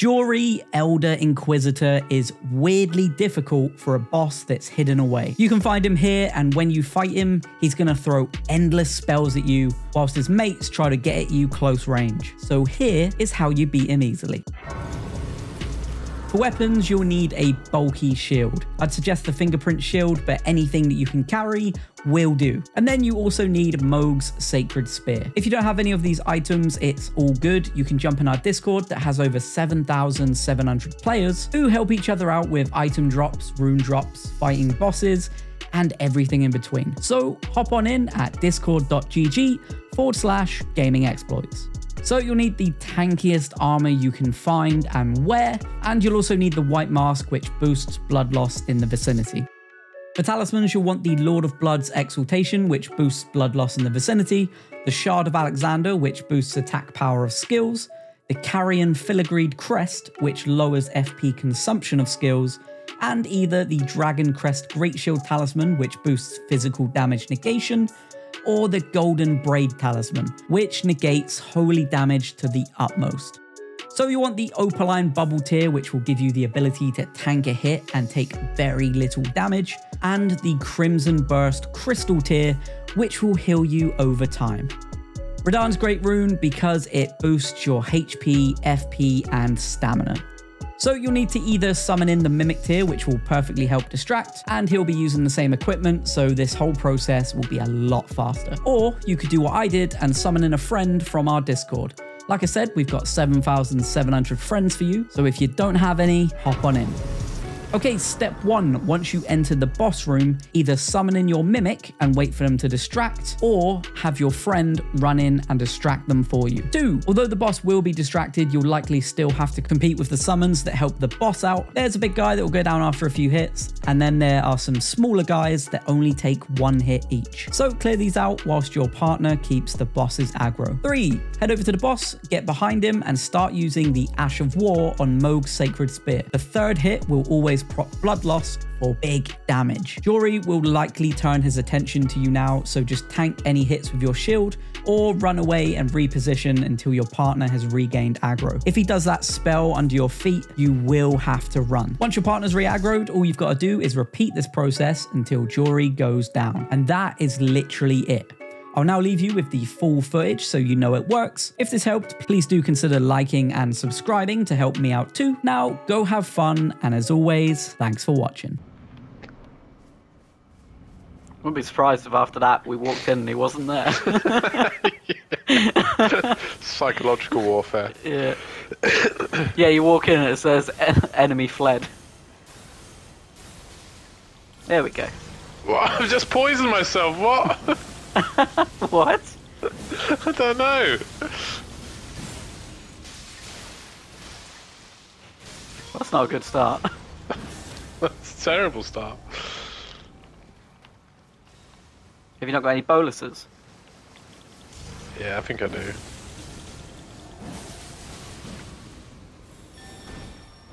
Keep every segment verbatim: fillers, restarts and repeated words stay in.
Jori Elder Inquisitor is weirdly difficult for a boss that's hidden away. You can find him here, and when you fight him, he's going to throw endless spells at you whilst his mates try to get at you close range. So here is how you beat him easily. For weapons, you'll need a bulky shield. I'd suggest the fingerprint shield, but anything that you can carry will do. And then you also need Mohg's Sacred Spear. If you don't have any of these items, it's all good. You can jump in our Discord that has over seven thousand seven hundred players who help each other out with item drops, rune drops, fighting bosses, and everything in between. So hop on in at discord.gg forward slash gaming exploits. So you'll need the tankiest armor you can find and wear, and you'll also need the white mask, which boosts blood loss in the vicinity. For talismans, you'll want the Lord of Blood's Exaltation, which boosts blood loss in the vicinity, the Shard of Alexander, which boosts attack power of skills, the Carrion Filigreed Crest, which lowers F P consumption of skills, and either the Dragon Crest Great Shield Talisman, which boosts physical damage negation, or the Golden Braid Talisman, which negates holy damage to the utmost. So you want the Opaline Bubble Tear, which will give you the ability to tank a hit and take very little damage, and the Crimson Burst Crystal Tear, which will heal you over time. Redan's Great Rune, because it boosts your H P, F P, and stamina. So you'll need to either summon in the Mimic tier, which will perfectly help distract, and he'll be using the same equipment, so this whole process will be a lot faster. Or you could do what I did and summon in a friend from our Discord. Like I said, we've got seven thousand seven hundred friends for you, so if you don't have any, hop on in. Okay, step one, once you enter the boss room, either summon in your Mimic and wait for them to distract, or have your friend run in and distract them for you. Two, although the boss will be distracted, you'll likely still have to compete with the summons that help the boss out. There's a big guy that will go down after a few hits, and then there are some smaller guys that only take one hit each. So clear these out whilst your partner keeps the boss's aggro. Three, head over to the boss, get behind him, and start using the Ash of War on Mohg's Sacred Spear. The third hit will always prop blood loss for big damage. Jori will likely turn his attention to you now, so just tank any hits with your shield or run away and reposition until your partner has regained aggro. If he does that spell under your feet, you will have to run. Once your partner's re-aggroed, all you've got to do is repeat this process until Jori goes down. And that is literally it. I'll now leave you with the full footage so you know it works. If this helped, please do consider liking and subscribing to help me out too. Now, go have fun, and as always, thanks for watching. Wouldn't be surprised if after that we walked in and he wasn't there. Psychological warfare. Yeah. Yeah, you walk in and it says, enemy fled. There we go. What? I've just poisoned myself, what? What? I don't know. That's not a good start. That's a terrible start. Have you not got any boluses? Yeah, I think I do.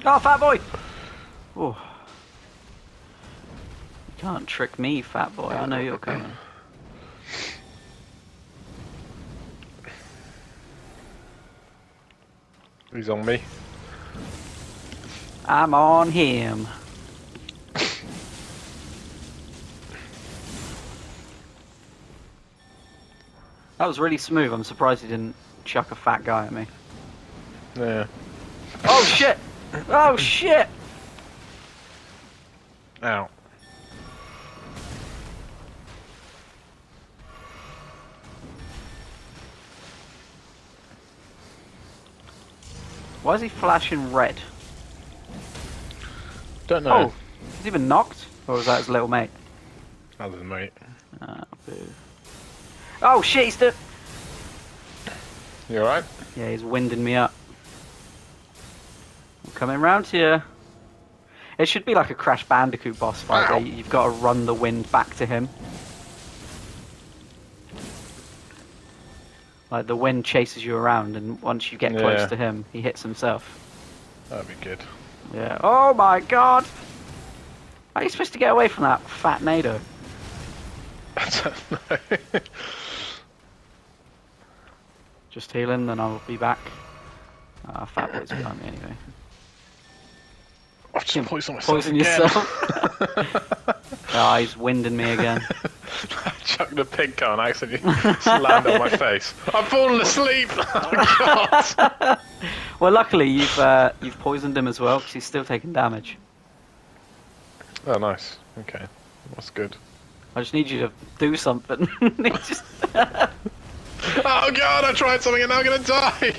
Oh, fat boy! Oh. You can't trick me, fat boy. I know you're coming. He's on me. I'm on him. That was really smooth. I'm surprised he didn't chuck a fat guy at me. Yeah. Oh shit! Oh shit! Ow. Why is he flashing red? Don't know. Oh, is he even knocked? Or was that his little mate? That was his mate. Oh, boo. Oh shit, he's the... You alright? Yeah, he's winding me up. I'm coming round here. It should be like a Crash Bandicoot boss fight. Ow. Where you've got to run the wind back to him. Like, the wind chases you around, and once you get yeah. close to him, he hits himself. That'd be good. Yeah. Oh my god! How are you supposed to get away from that fat nado? I don't know. Just healing, then I'll be back. Uh, fat boy's behind me anyway. I've just poisoned myself. Poison again. yourself? Ah, oh, he's winding me again. I chucked a pig car and accidentally landed on my face. I've fallen asleep! Oh, God. Well, luckily you've uh, you've poisoned him as well because he's still taking damage. Oh, nice. Okay, that's good. I just need you to do something. Just... Oh God! I tried something and now I'm gonna die.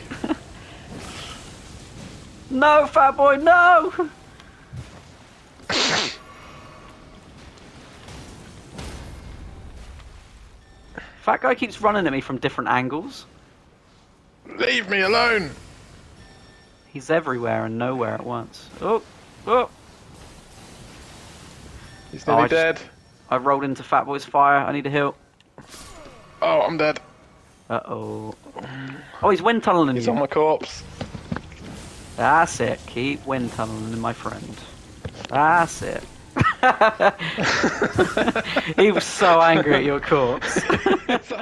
No, fat boy, no! Fat guy keeps running at me from different angles. Leave me alone! He's everywhere and nowhere at once. Oh, oh! He's nearly oh, I dead. Just, I rolled into Fat Boy's fire. I need a heal. Oh, I'm dead. Uh oh. Oh, he's wind tunneling. He's you. on my corpse. That's it. Keep wind tunneling, my friend. That's it. He was so angry at your corpse.